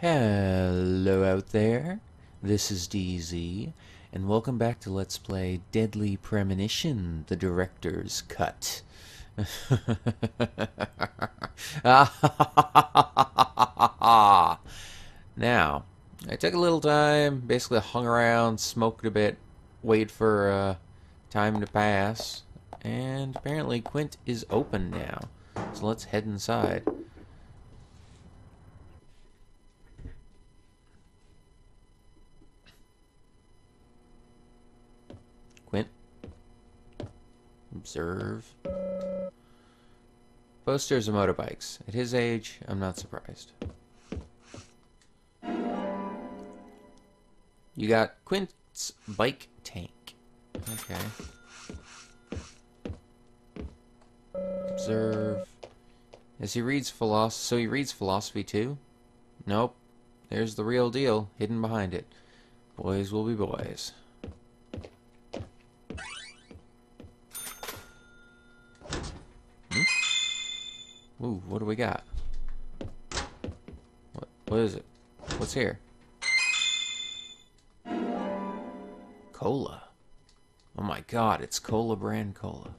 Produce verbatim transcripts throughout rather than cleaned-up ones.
Hello out there, this is D Z, and welcome back to Let's Play Deadly Premonition, the Director's Cut. Now, I took a little time, basically hung around, smoked a bit, waited for uh, time to pass, and apparently Quint is open now, so let's head inside. Observe. Posters of motorbikes. At his age, I'm not surprised. You got Quint's bike tank. Okay. Observe. As he reads philosophy, so he reads philosophy too? Nope. There's the real deal hidden behind it. Boys will be boys. Ooh, what do we got? What, what is it? What's here? Cola. Oh my god, it's Cola brand cola.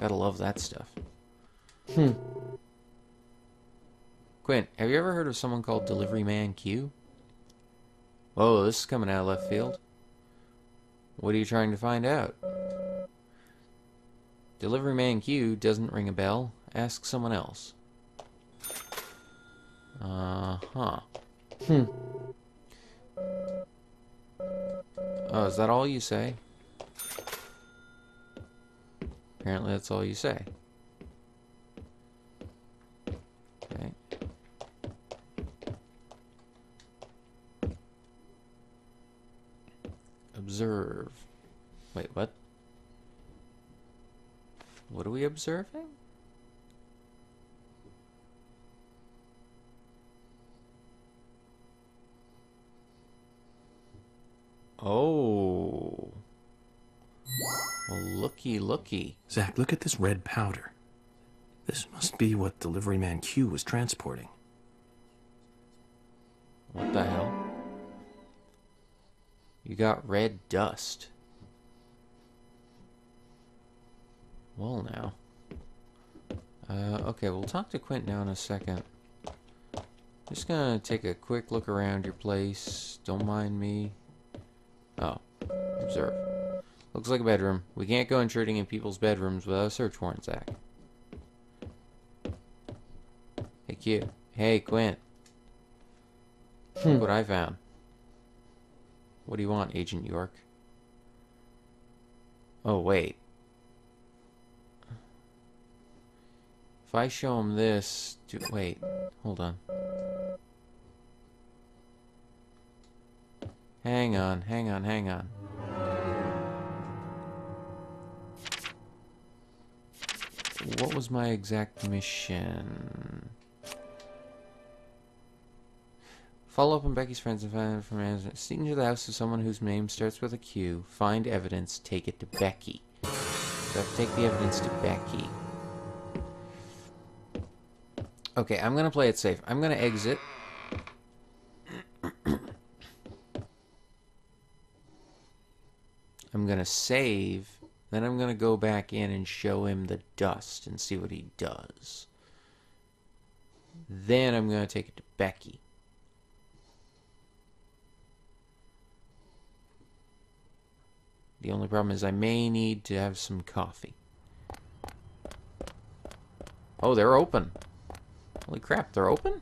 Gotta love that stuff. Hmm. Quint, have you ever heard of someone called Delivery Man Q? Whoa, this is coming out of left field. What are you trying to find out? Delivery Man Q doesn't ring a bell. Ask someone else. Uh-huh. Hmm. Oh, is that all you say? Apparently that's all you say. Okay. Observe. Wait, what? What are we observing? Oh. Well, looky, looky. Zach, look at this red powder. This must be what Delivery Man Q was transporting. What the hell? You got red dust. Well, now. Uh, okay, we'll talk to Quint now in a second. Just gonna take a quick look around your place. Don't mind me. Oh, observe. Looks like a bedroom. We can't go intruding in people's bedrooms without a search warrant, Zach. Hey, Q. Hey, Quint. Hmm. Look what I found. What do you want, Agent York? Oh, wait. If I show him this... Do, wait, hold on. Hang on, hang on, hang on. What was my exact mission? Follow up on Becky's friends and find out from management. Sneak into the house of someone whose name starts with a Q. Find evidence, take it to Becky. So I have to take the evidence to Becky. Okay, I'm gonna play it safe. I'm gonna exit. I'm gonna save, then I'm gonna go back in and show him the dust and see what he does. Then I'm gonna take it to Becky. The only problem is I may need to have some coffee. Oh, they're open. Holy crap, they're open?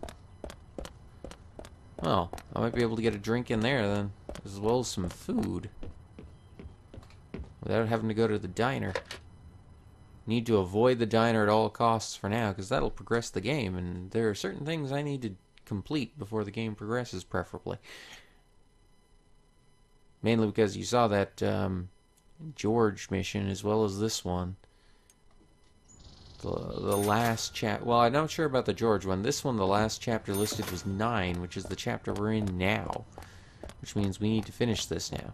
Well, I might be able to get a drink in there then, as well as some food. Without having to go to the diner. Need to avoid the diner at all costs for now, because that'll progress the game, and there are certain things I need to complete before the game progresses, preferably. Mainly because you saw that um, George mission, as well as this one. The, the last chap... Well, I'm not sure about the George one. This one, the last chapter listed was nine, which is the chapter we're in now. Which means we need to finish this now.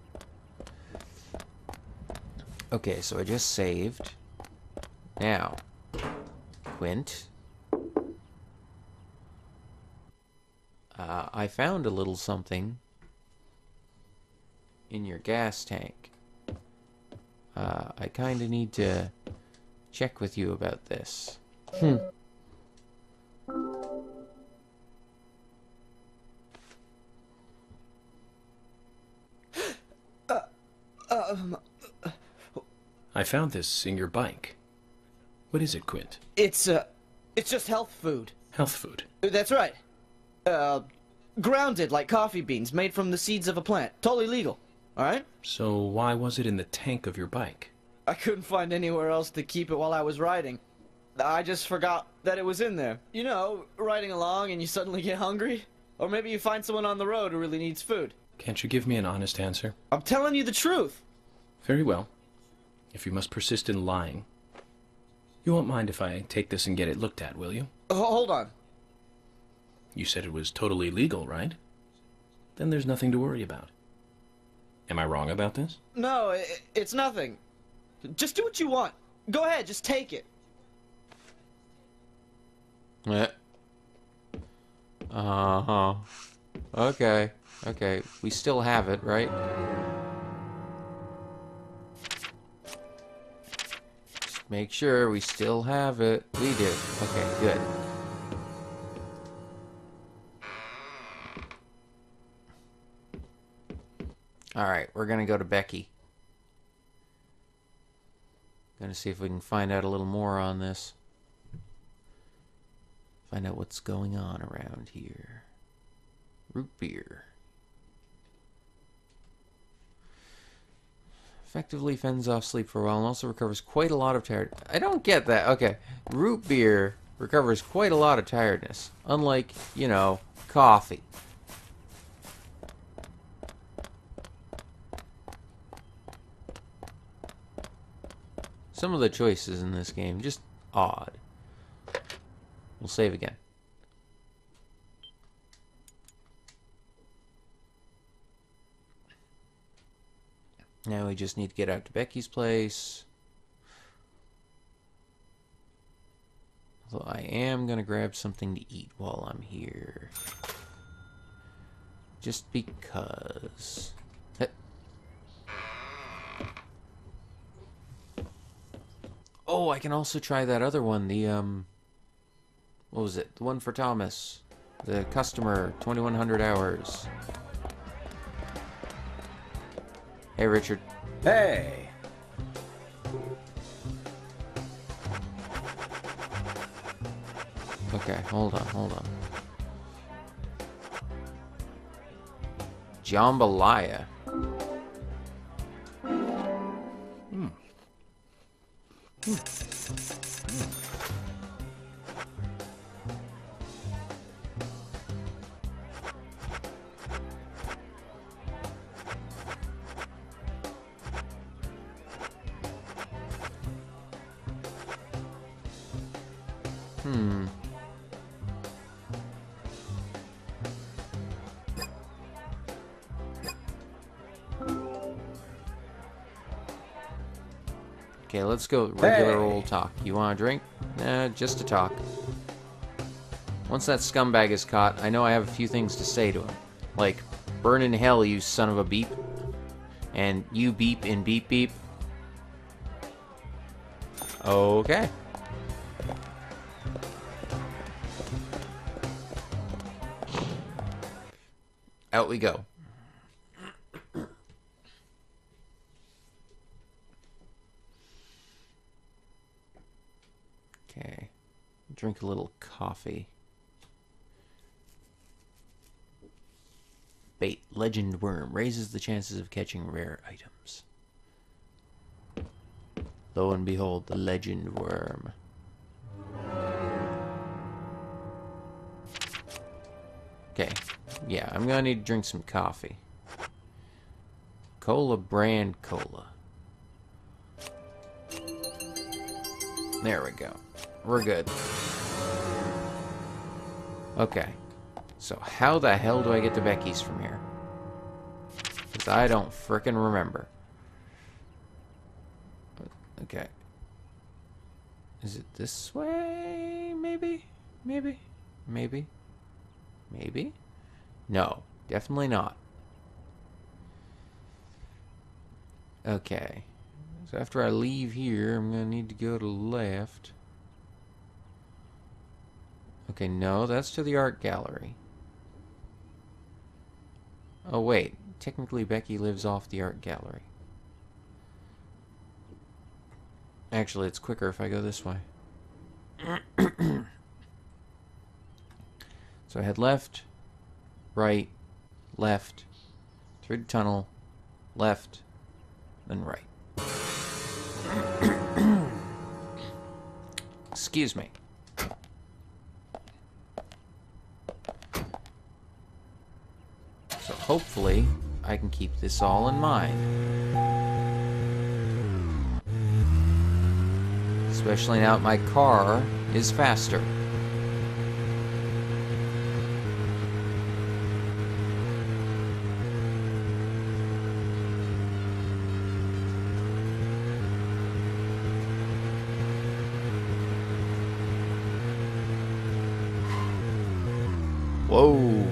Okay, so I just saved. Now, Quint. Uh, I found a little something in your gas tank. Uh, I kind of need to check with you about this. Hmm. Uh, um, uh, I found this in your bike. What is it, Quint? It's, uh, it's just health food. Health food? That's right. Uh, grounded like coffee beans, made from the seeds of a plant. Totally legal, alright? So why was it in the tank of your bike? I couldn't find anywhere else to keep it while I was riding. I just forgot that it was in there. You know, riding along and you suddenly get hungry? Or maybe you find someone on the road who really needs food. Can't you give me an honest answer? I'm telling you the truth! Very well. If you must persist in lying, you won't mind if I take this and get it looked at, will you? Oh, hold on. You said it was totally legal, right? Then there's nothing to worry about. Am I wrong about this? No, it, it's nothing. Just do what you want. Go ahead, just take it. Yeah. Uh-huh. Okay. Okay. We still have it, right? Make sure we still have it. We do. Okay, good. Alright, we're gonna go to Becky. Gonna see if we can find out a little more on this. Find out what's going on around here. Root beer. Effectively fends off sleep for a while and also recovers quite a lot of tiredness. I don't get that. Okay. Root beer recovers quite a lot of tiredness. Unlike, you know, coffee. Some of the choices in this game, just odd. We'll save again. Now we just need to get out to Becky's place. Although I am going to grab something to eat while I'm here. Just because. Oh, I can also try that other one. The, um... what was it? The one for Thomas. The customer. twenty-one hundred hours. Hey, Richard. Hey! Okay, hold on, hold on. Jambalaya. Hmm. Hmm. Hmm. Okay, let's go regular hey. old talk. You want a drink? Nah, just a talk. Once that scumbag is caught, I know I have a few things to say to him. Like, burn in hell, you son of a beep. And you beep in beep beep. Okay. Out we go. Okay. Drink a little coffee. Bait legend worm raises the chances of catching rare items. Lo and behold, the legend worm. Okay. Yeah, I'm gonna need to drink some coffee. Cola brand cola. There we go. We're good. Okay. So how the hell do I get to Becky's from here? Because I don't frickin' remember. Okay. Is it this way? Maybe? Maybe? Maybe? Maybe? No, definitely not. Okay. So after I leave here, I'm going to need to go to the left. Okay, no, that's to the art gallery. Oh, wait. Technically, Becky lives off the art gallery. Actually, it's quicker if I go this way. So I head left, right, left, through the tunnel, left, then right. Excuse me. So hopefully I can keep this all in mind. Especially now that my car is faster. Whoa.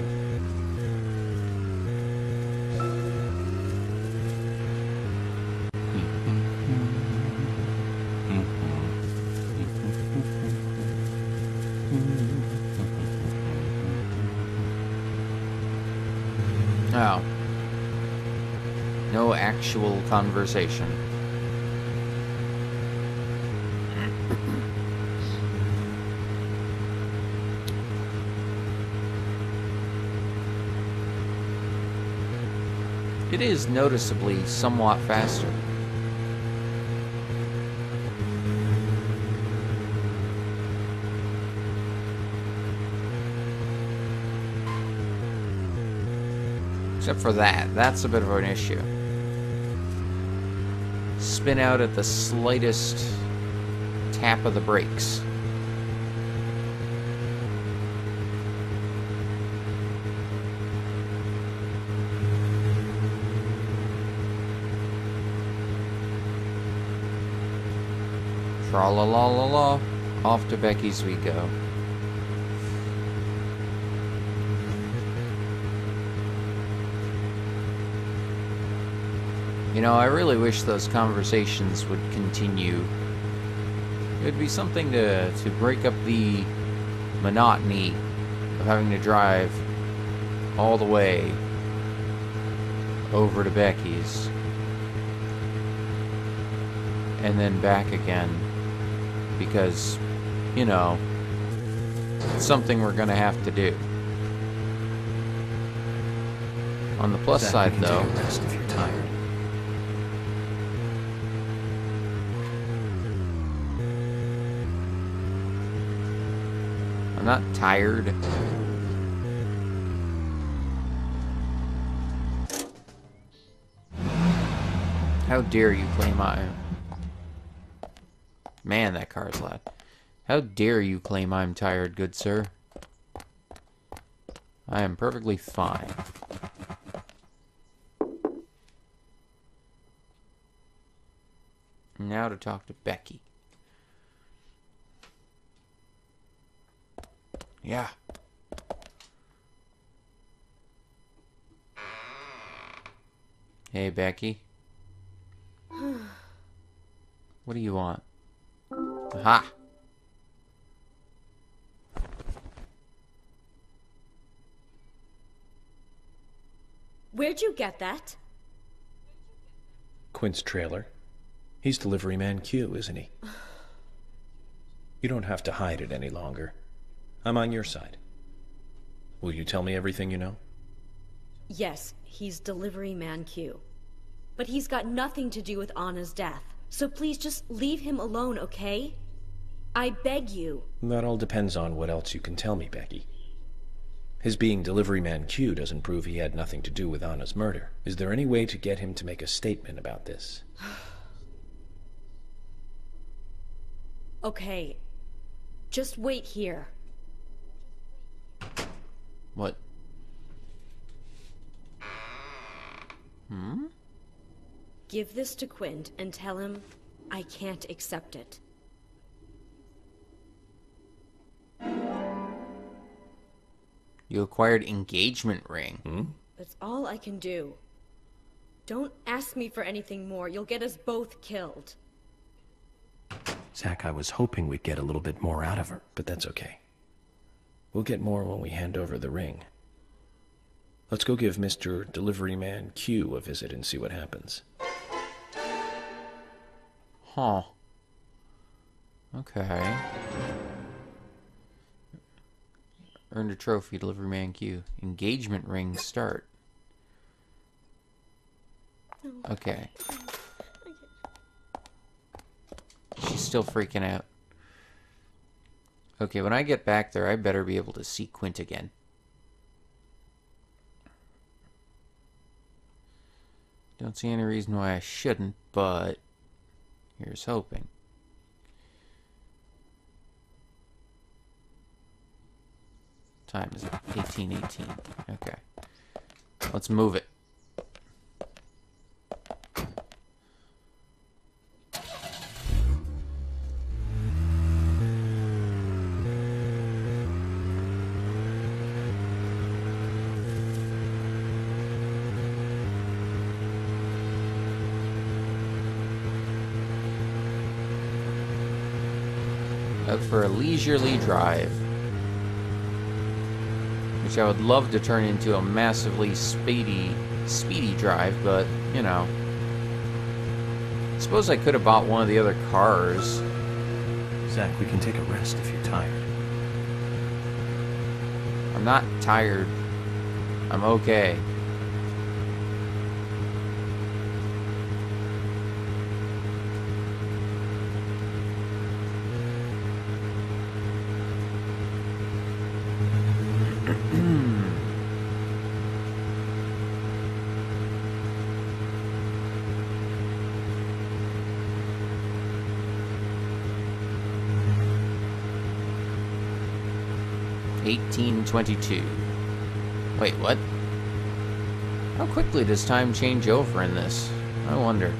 Oh. No actual conversation. It is noticeably somewhat faster. Except for that, that's a bit of an issue. Spin out at the slightest tap of the brakes. La la la la la. Off to Becky's we go. You know, I really wish those conversations would continue. It would be something to, to break up the monotony of having to drive all the way over to Becky's and then back again. Because, you know, it's something we're gonna have to do. On the plus side, though, rest if you're tired. I'm not tired. How dare you claim I am? Man, that car's loud. How dare you claim I'm tired, good sir? I am perfectly fine. Now to talk to Becky. Yeah. Hey, Becky. What do you want? Aha! Where'd you get that? Quint's trailer. He's Delivery Man Q, isn't he? You don't have to hide it any longer. I'm on your side. Will you tell me everything you know? Yes, he's Delivery Man Q. But he's got nothing to do with Anna's death. So please just leave him alone, okay? I beg you. That all depends on what else you can tell me, Becky. His being Delivery Man Q doesn't prove he had nothing to do with Anna's murder. Is there any way to get him to make a statement about this? Okay. Just wait here. What? Hmm? Give this to Quint and tell him I can't accept it. You acquired engagement ring. Hmm? That's all I can do. Don't ask me for anything more. You'll get us both killed. Zach, I was hoping we'd get a little bit more out of her, but that's okay. We'll get more when we hand over the ring. Let's go give Mister Delivery Man Q a visit and see what happens. Huh. Okay. Earned a trophy, Delivery Man Q. Engagement ring start. Okay. She's still freaking out. Okay, when I get back there, I better be able to see Quint again. Don't see any reason why I shouldn't, but here's hoping. Time is eighteen eighteen. Okay. Let's move it. Out for a leisurely drive, which I would love to turn into a massively speedy, speedy drive, but, you know. I suppose I could have bought one of the other cars. Zach, we can take a rest if you're tired. I'm not tired. I'm okay. eighteen twenty-two. Wait, what? How quickly does time change over in this? I wonder.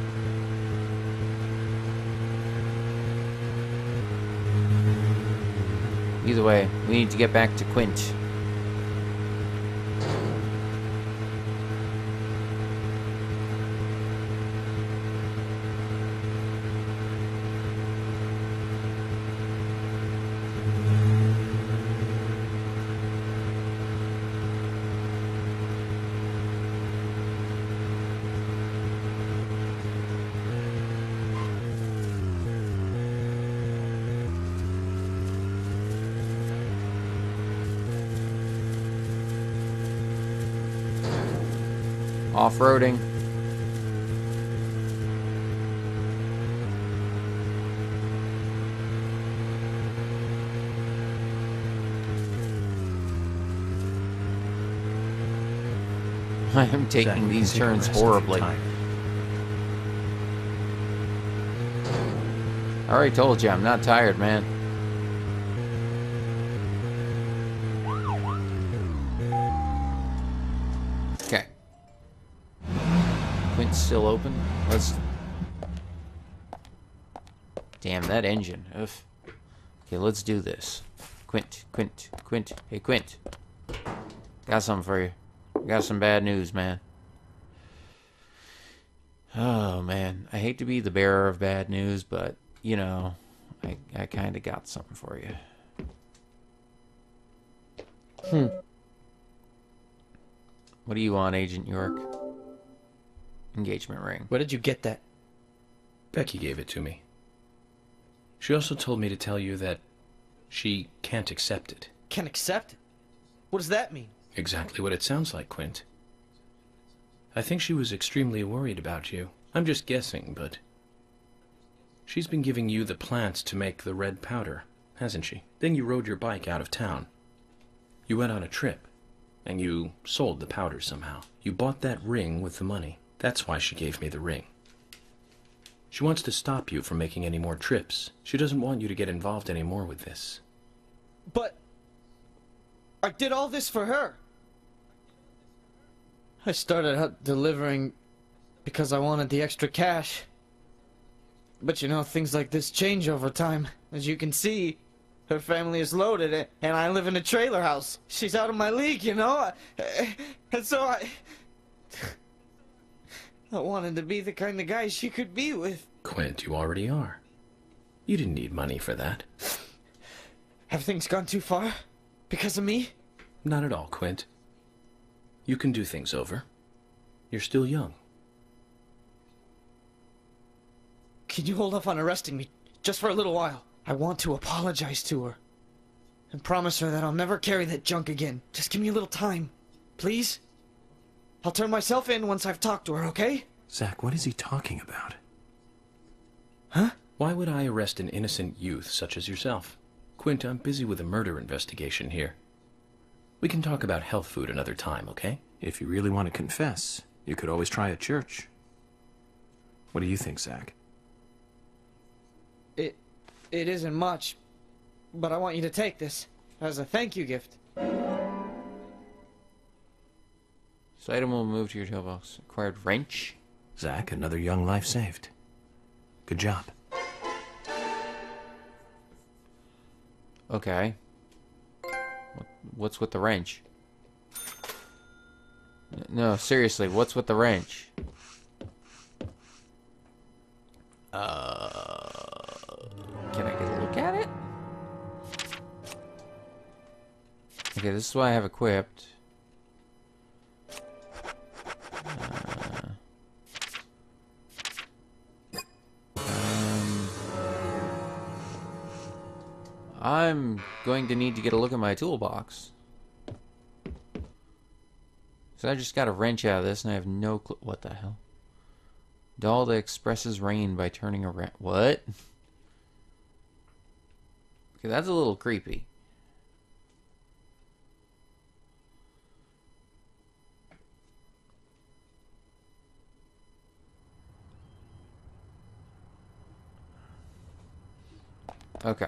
Either way, we need to get back to Quint. Off-roading. I am taking Zach, these turns horribly. I already told you, I'm not tired, man. Still open. Let's. Damn that engine. Ugh. Okay, let's do this. Quint, Quint, Quint. Hey, Quint. Got something for you. Got some bad news, man. Oh man, I hate to be the bearer of bad news, but you know, I I kind of got something for you. Hmm. What do you want, Agent York? Engagement ring. Where did you get that? Becky gave it to me. She also told me to tell you that she can't accept it. Can't accept it? What does that mean? Exactly what it sounds like, Quint. I think she was extremely worried about you. I'm just guessing, but she's been giving you the plants to make the red powder, hasn't she? Then you rode your bike out of town. You went on a trip, and you sold the powder somehow. You bought that ring with the money. That's why she gave me the ring. She wants to stop you from making any more trips. She doesn't want you to get involved anymore with this. But I did all this for her. I started out delivering because I wanted the extra cash. But you know, things like this change over time. As you can see, Her family is loaded, and I live in a trailer house. She's out of my league, you know? And so I... I wanted to be the kind of guy she could be with. Quint, you already are. You didn't need money for that. Have things gone too far? Because of me? Not at all, Quint. You can do things over. You're still young. Can you hold off on arresting me just for a little while? I want to apologize to her and promise her that I'll never carry that junk again. Just give me a little time, please? I'll turn myself in once I've talked to her, okay? Zach, what is he talking about? Huh? Why would I arrest an innocent youth such as yourself? Quint, I'm busy with a murder investigation here. We can talk about health food another time, okay? If you really want to confess, you could always try a church. What do you think, Zach? It... it isn't much, but I want you to take this as a thank you gift. This item will move to your toolbox. Acquired wrench. Zach, another young life saved. Good job. Okay. What's with the wrench? No, seriously, what's with the wrench? Uh... Can I get a look at it? Okay, this is what I have equipped. Uh, um, I'm going to need to get a look at my toolbox. So I just got a wrench out of this and I have no clue. What the hell? Doll that expresses rain by turning around. What? Okay, that's a little creepy. Okay.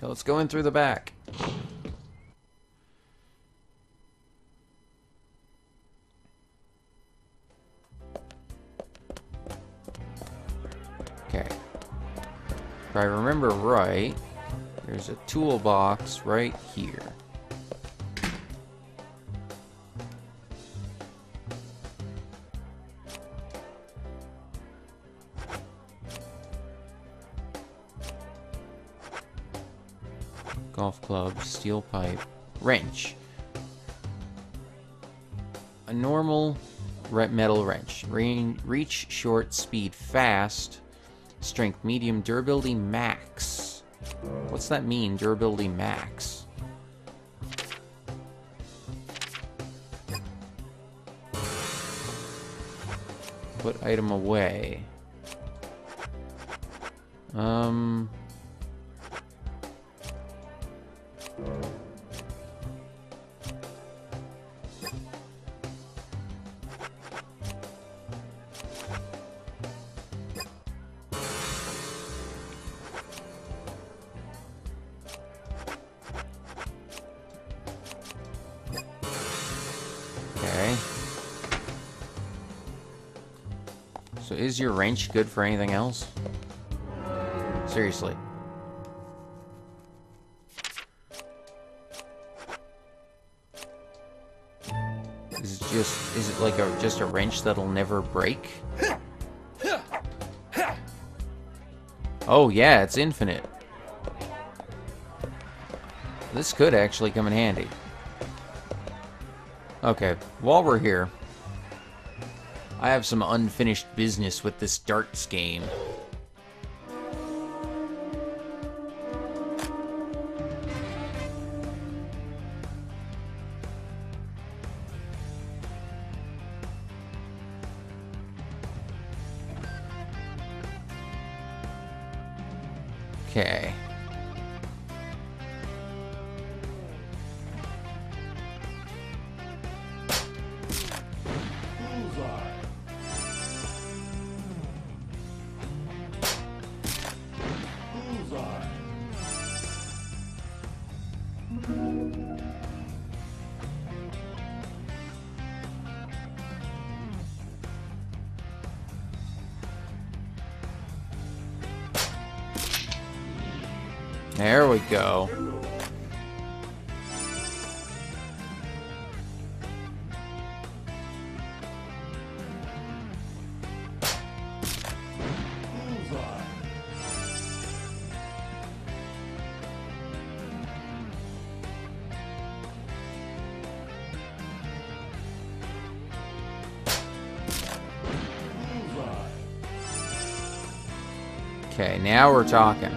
Hey, let's go in through the back. If I remember right, there's a toolbox right here. Golf club, steel pipe, wrench. A normal metal wrench. Reach short, speed fast. Strength medium, durability max. What's that mean, durability max? Put item away. Um. Is your wrench good for anything else? Seriously. Is it just is it like a just a wrench that'll never break? Oh yeah, it's infinite. This could actually come in handy. Okay, while we're here, I have some unfinished business with this darts game. Okay. There we go. Okay, now we're talking.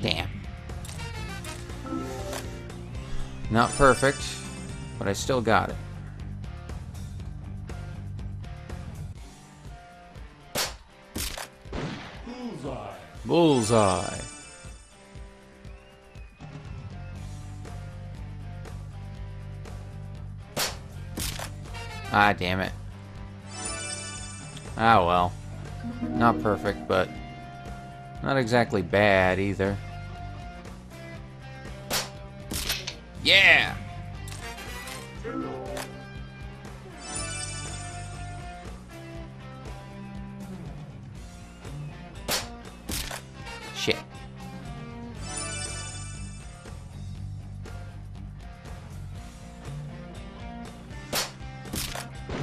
Damn. Not perfect, but I still got it. Bullseye. Bullseye. Ah, damn it. Ah, well. Not perfect, but not exactly bad either. Yeah! Shit.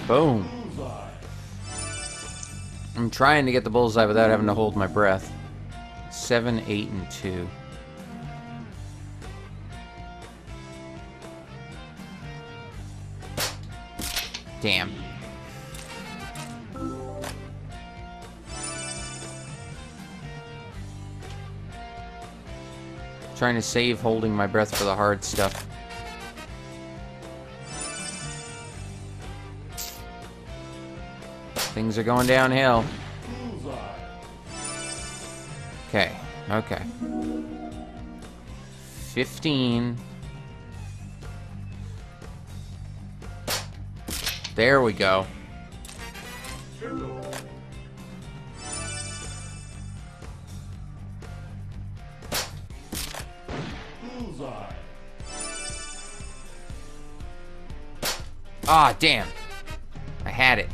Boom. I'm trying to get the bullseye without having to hold my breath. Seven, eight, and two. Damn. Trying to save holding my breath for the hard stuff. Things are going downhill. Okay, okay. fifteen. There we go. Ah, damn. I had it.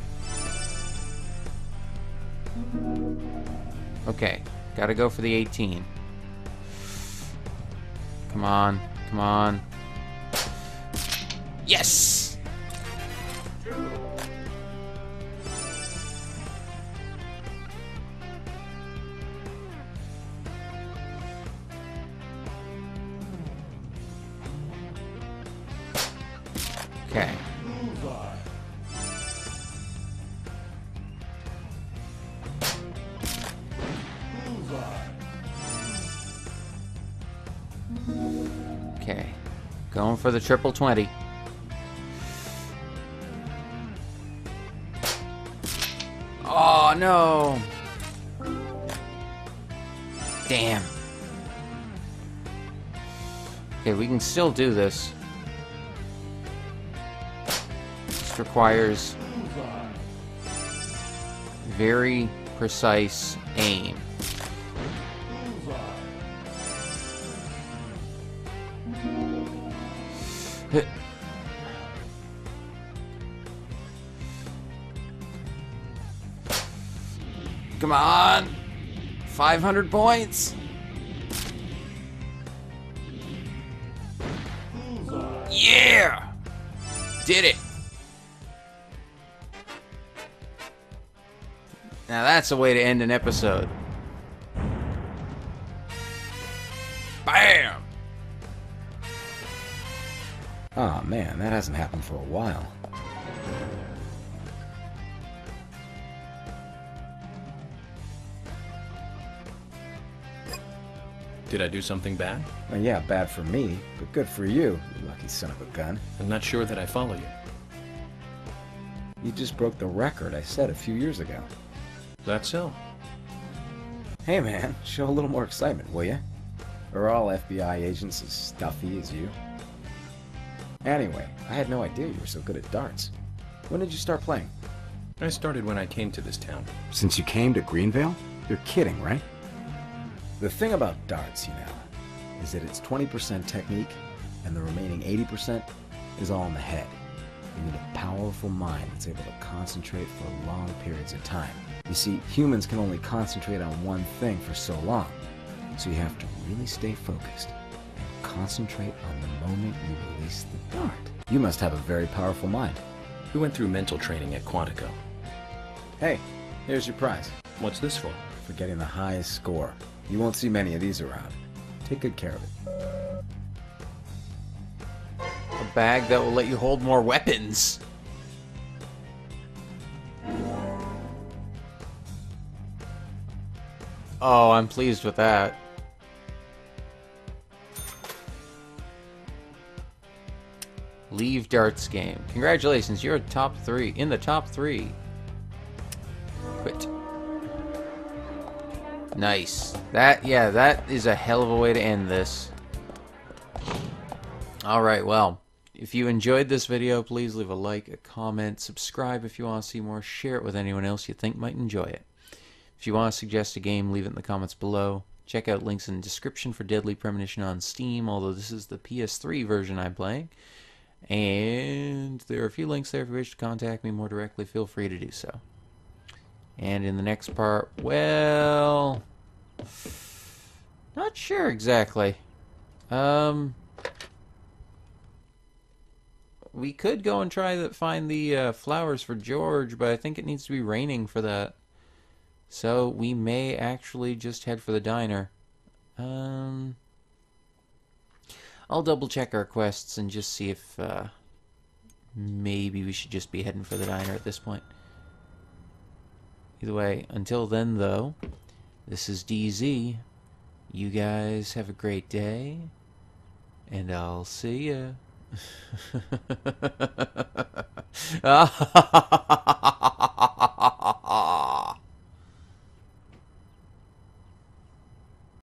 Okay, gotta go for the eighteen. Come on, come on. Yes! Okay. Okay, going for the triple twenty. Oh no! Damn. Okay, we can still do this. This requires very precise aim. Come on, five hundred points. Yeah, did it. Now that's a way to end an episode. Bam. Oh man, that hasn't happened for a while. Did I do something bad? Well, yeah, bad for me, but good for you, you lucky son of a gun. I'm not sure that I follow you. You just broke the record I set a few years ago. That's so. Hey man, show a little more excitement, will ya? Are all F B I agents as stuffy as you? Anyway, I had no idea you were so good at darts. When did you start playing? I started when I came to this town. Since you came to Greenvale? You're kidding, right? The thing about darts, you know, is that it's twenty percent technique, and the remaining eighty percent is all in the head. You need a powerful mind that's able to concentrate for long periods of time. You see, humans can only concentrate on one thing for so long, so you have to really stay focused and concentrate on the moment you release the dart. You must have a very powerful mind. We went through mental training at Quantico. Hey, here's your prize. What's this for? For getting the highest score. You won't see many of these around. Take good care of it. A bag that will let you hold more weapons. Oh, I'm pleased with that. Leave darts game. Congratulations, you're top three. In the top three. Quit. Nice. That, yeah, that is a hell of a way to end this. Alright, well, if you enjoyed this video, please leave a like, a comment, subscribe if you want to see more, share it with anyone else you think might enjoy it. If you want to suggest a game, leave it in the comments below. Check out links in the description for Deadly Premonition on Steam, although this is the P S three version I'm playing. And there are a few links there if you wish to contact me more directly, feel free to do so. And in the next part, well, not sure exactly. Um, we could go and try to find the uh, flowers for George, but I think it needs to be raining for that. So we may actually just head for the diner. Um, I'll double check our quests and just see if uh, maybe we should just be heading for the diner at this point. Either way, until then though, this is D Z. You guys have a great day, and I'll see ya.